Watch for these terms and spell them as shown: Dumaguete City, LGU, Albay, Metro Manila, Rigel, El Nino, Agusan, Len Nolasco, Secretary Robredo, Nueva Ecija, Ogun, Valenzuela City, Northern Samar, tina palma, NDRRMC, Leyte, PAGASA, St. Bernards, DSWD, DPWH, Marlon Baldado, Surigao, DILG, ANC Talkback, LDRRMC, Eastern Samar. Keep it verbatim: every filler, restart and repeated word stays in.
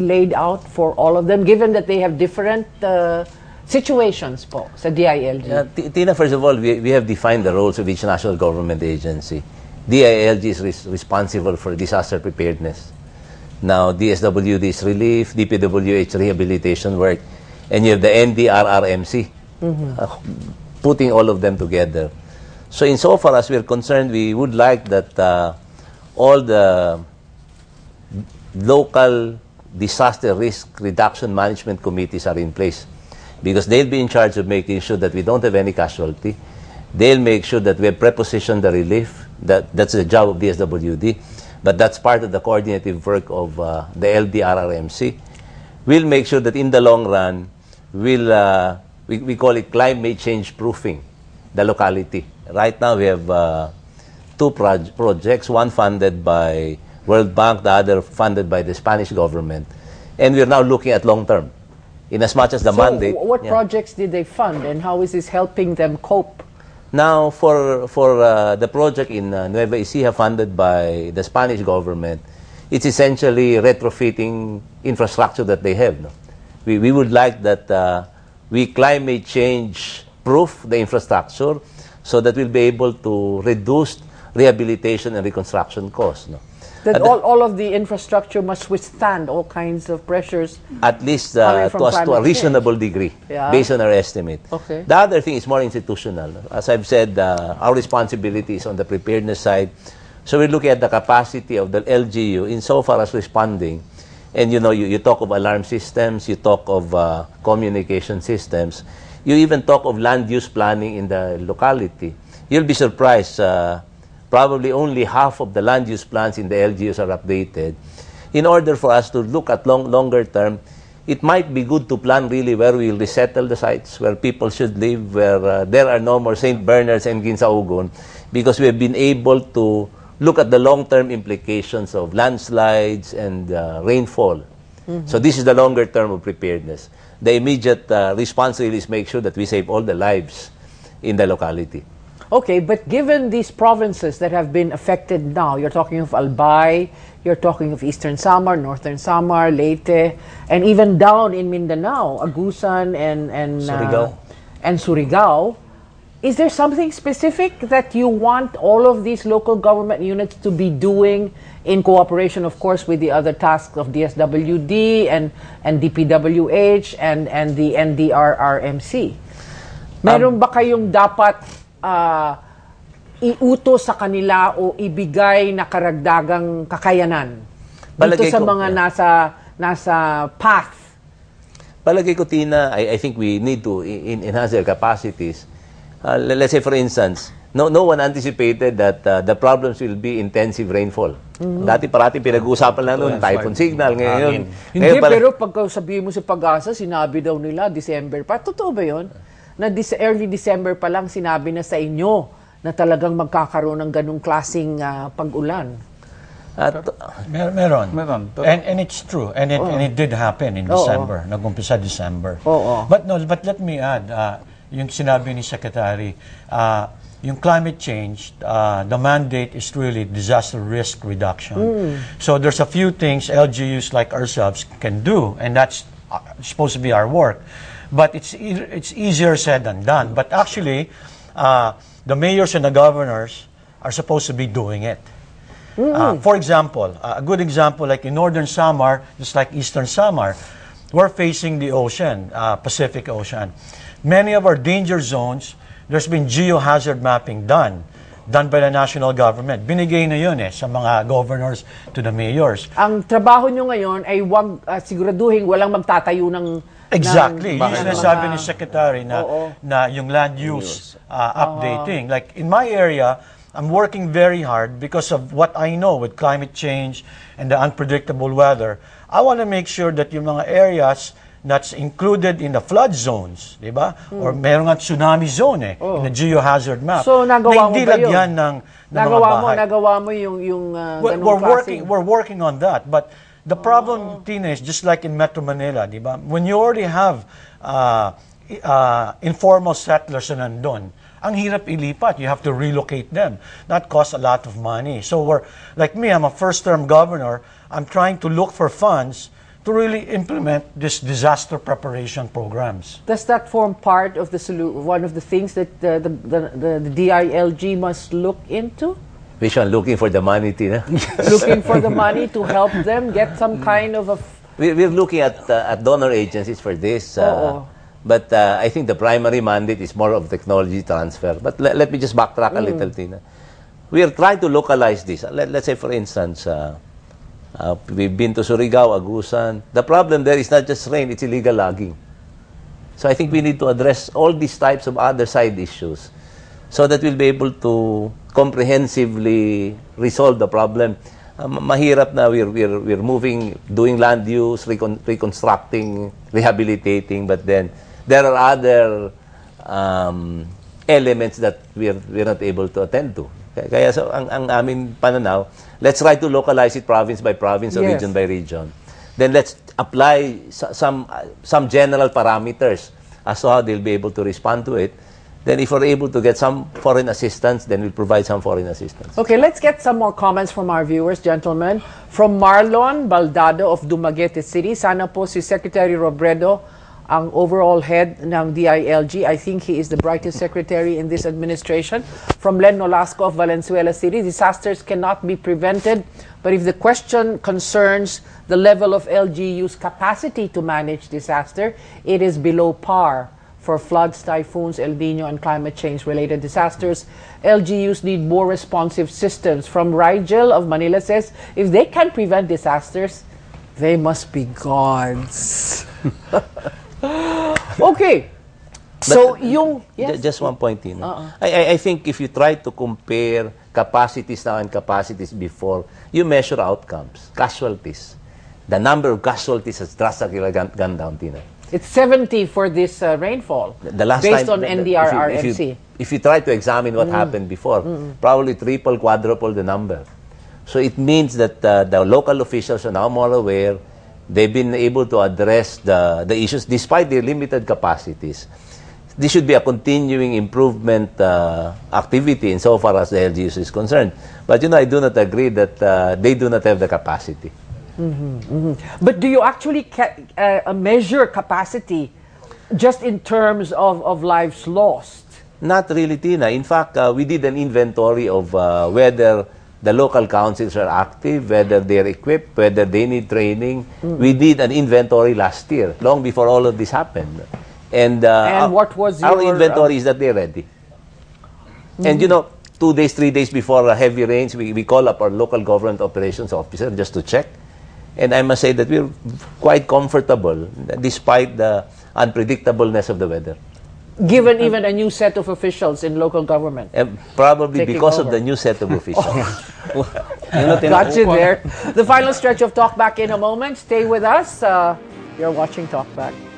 laid out for all of them, given that they have different uh, situations po sa D I L G? Uh, Tina, first of all, we, we have defined the roles of each national government agency. D I L G is res responsible for disaster preparedness. Now, D S W D is relief, D P W H rehabilitation work, and you have the N D R R M C, mm-hmm. uh, putting all of them together. So insofar as we're concerned, we would like that uh, all the local disaster risk reduction management committees are in place, because they'll be in charge of making sure that we don't have any casualty. They'll make sure that we have prepositioned the relief. That, that's the job of D S W D, but that's part of the coordinative work of uh, the L D R R M C. We'll make sure that in the long run, we'll, uh, we, we call it climate change proofing the locality. Right now we have uh, two proj projects, one funded by World Bank, the other funded by the Spanish government. And we're now looking at long term, in as much as the so mandate. What yeah. projects did they fund, and how is this helping them cope? Now, for, for uh, the project in uh, Nueva Ecija funded by the Spanish government, it's essentially retrofitting infrastructure that they have. No? We, we would like that uh, we climate change proof the infrastructure so that we'll be able to reduce rehabilitation and reconstruction costs. No? That all, all of the infrastructure must withstand all kinds of pressures. At least uh, to, us, to a reasonable change. degree, yeah. based on our estimate. Okay. The other thing is more institutional. As I've said, uh, our responsibility is on the preparedness side. So we're looking at the capacity of the L G U insofar as responding. And you know, you, you talk of alarm systems, you talk of uh, communication systems, you even talk of land use planning in the locality. You'll be surprised. Uh, Probably only half of the land use plans in the L G Us are updated. In order for us to look at long, longer term, it might be good to plan really where we will resettle the sites, where people should live, where uh, there are no more Saint Bernards and Ogun, because we have been able to look at the long-term implications of landslides and uh, rainfall. Mm-hmm. So this is the longer term of preparedness. The immediate uh, response really is make sure that we save all the lives in the locality. Okay, but given these provinces that have been affected now, you're talking of Albay, you're talking of Eastern Samar, Northern Samar, Leyte, and even down in Mindanao, Agusan and and Surigao. Uh, and Surigao, is there something specific that you want all of these local government units to be doing in cooperation, of course, with the other tasks of D S W D and and D P W H and and the N D R R M C? Meron um, ba kayong dapat Uh, iuto sa kanila o ibigay na karagdagang kakayanan dito sa mga ko, nasa nasa path? Palagay ko, Tina, I, I think we need to in, enhance their capacities. Uh, let's say, for instance, no no one anticipated that uh, the problems will be intensive rainfall. Mm-hmm. Dati parati pinag-uusapan lang noon, typhoon signal ngayon. Hindi, pero pag sabihin mo sa PAGASA, sinabi daw nila December pa. Totoo ba yun? Na early December pa lang sinabi na sa inyo na talagang magkakaroon ng ganung klaseng uh, pag-ulan. At Mer meron. meron. And, and it's true. And it, oh. and it did happen in December. Oh, oh. Nag-umpisa December. Oh, oh. But no, but let me add, uh, yung sinabi ni Secretary, uh, yung climate change, uh, the mandate is really disaster risk reduction. Mm. So there's a few things L G Us like ourselves can do, and that's supposed to be our work. But it's e it's easier said than done. But actually, uh, the mayors and the governors are supposed to be doing it. Mm-hmm. uh, for example, uh, a good example, like in Northern Samar, just like Eastern Samar, we're facing the ocean, uh, Pacific Ocean. Many of our danger zones, there's been geohazard mapping done. done by the national government. Binigay na yun eh, sa mga governors to the mayors. Ang trabaho nyo ngayon ay wag, uh, siguraduhin walang magtatayo ng... Exactly. Ng, yung sinasabi ni Secretary na, oh, oh. na yung land use uh, updating. Oh. Like in my area, I'm working very hard because of what I know with climate change and the unpredictable weather. I want to make sure that yung mga areas that's included in the flood zones, di ba? Mm. Or meron nga tsunami zone eh, oh. in the geohazard map. So, nagawa na hindi mo ba lagyan yun? Ng, ng nagawa mga bahay. Mo, nagawa mo yung, yung uh, well, we're working, we're working on that. But the problem, oh. Tina, is just like in Metro Manila, di ba? When you already have uh, uh, informal settlers na nandun, ang hirap ilipat. You have to relocate them. That costs a lot of money. So, we're, like me, I'm a first-term governor. I'm trying to look for funds to really implement these disaster preparation programs. Does that form part of the solution, one of the things that the, the, the, the D I L G must look into? Vision, looking for the money, Tina. Looking for the money to help them get some kind of a... We're, we're looking at, uh, at donor agencies for this. Uh, oh. But uh, I think the primary mandate is more of technology transfer. But le let me just backtrack a mm. little, Tina. We are trying to localize this. Let let's say, for instance, uh, uh, we've been to Surigao, Agusan. The problem there is not just rain, it's illegal logging. So I think we need to address all these types of other side issues so that we'll be able to comprehensively resolve the problem. Uh, mahirap na we're, we're, we're moving, doing land use, recon reconstructing, rehabilitating, but then there are other um, elements that we're, we're not able to attend to. Kaya so, ang, ang amin pananaw, let's try to localize it province by province or yes. region by region. Then let's apply some, some general parameters as to how they'll be able to respond to it. Then if we're able to get some foreign assistance, then we'll provide some foreign assistance. Okay, let's get some more comments from our viewers, gentlemen. From Marlon Baldado of Dumaguete City, sana po si Secretary Robredo ang overall head ng D I L G. I think he is the brightest secretary in this administration. From Len Nolasco of Valenzuela City, disasters cannot be prevented, but if the question concerns the level of L G U's capacity to manage disaster, it is below par for floods, typhoons, El Nino, and climate change-related disasters. L G Us need more responsive systems. From Rigel of Manila says, if they can prevent disasters, they must be gods. Okay. But so, yung... Yes. Just one point, Tina. Uh-uh. I, I think if you try to compare capacities now and capacities before, you measure outcomes, casualties. The number of casualties has drastically gone down, Tina. It's seventy for this uh, rainfall, the last based time, on N D R R M C. If, if, if you try to examine what mm. happened before, mm. probably triple, quadruple the number. So it means that uh, the local officials are now more aware. They've been able to address the, the issues despite their limited capacities. This should be a continuing improvement uh, activity insofar as the L G U is concerned. But, you know, I do not agree that uh, they do not have the capacity. Mm-hmm, mm-hmm. But do you actually ca uh, measure capacity just in terms of, of lives lost? Not really, Tina. In fact, uh, we did an inventory of uh, whether the local councils are active, whether they're equipped, whether they need training. Mm-hmm. We did an inventory last year, long before all of this happened. And, uh, and what was our your, inventory uh, is that they're ready. Mm-hmm. And, you know, two days, three days before uh, heavy rains, we, we call up our local government operations officer just to check. And I must say that we're quite comfortable despite the unpredictableness of the weather. Given um, even a new set of officials in local government. And probably Taking because over. of the new set of officials. Got you there. The final stretch of Talkback in a moment. Stay with us. Uh, you're watching Talkback.